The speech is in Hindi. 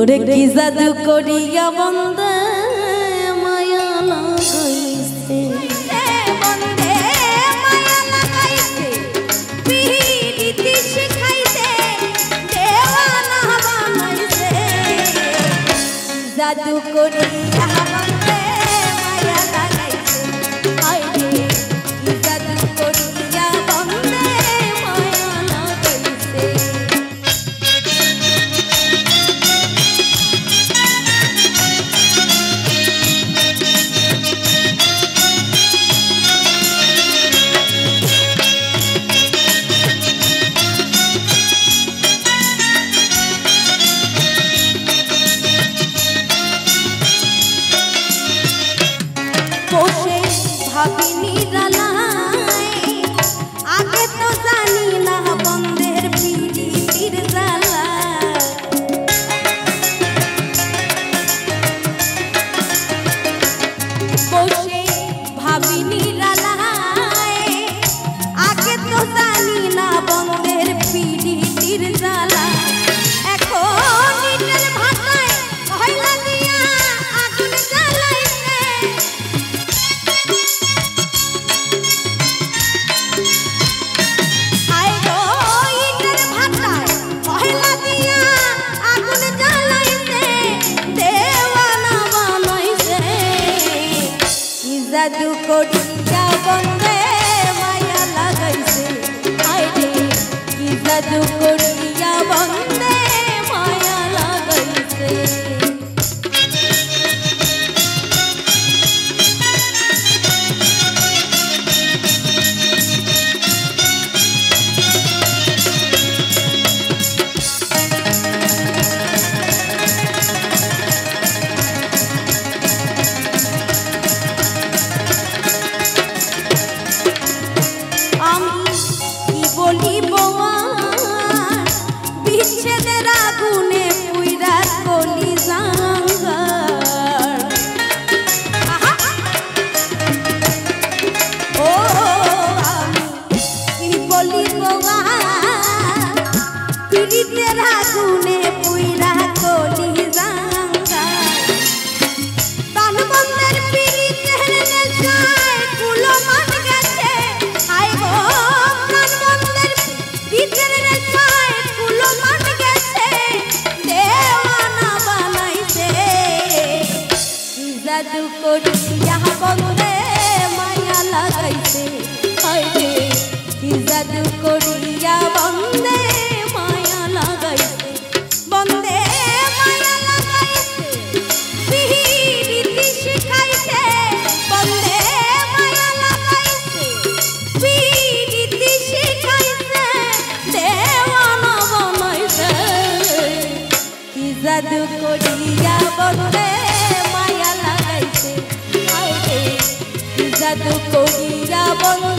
ओरे की जादू करिया बंदे माया लगाइसे बंदे माया लगाइसे पीड़िती शिखाइसे देवाना बनाइसे जादू करिया बंदे माया लगाइसे आई की जादू करिया बंदे माया लगाइसे जादू करिया बंदे माया लगाइसे हाय रे की जादू करिया बंदे माया लगाइसे जादू करिया बंदे माया लगाइसे हाय रे की जादू करिया बंदे माया लगाइसे बंदे माया लगाइसे पीड़िती शिखाइसे बंदे माया लगाइसे पीड़िती शिखाइसे देवाना बनाइसे की जादू करिया बंदे जादू कोई या बंद।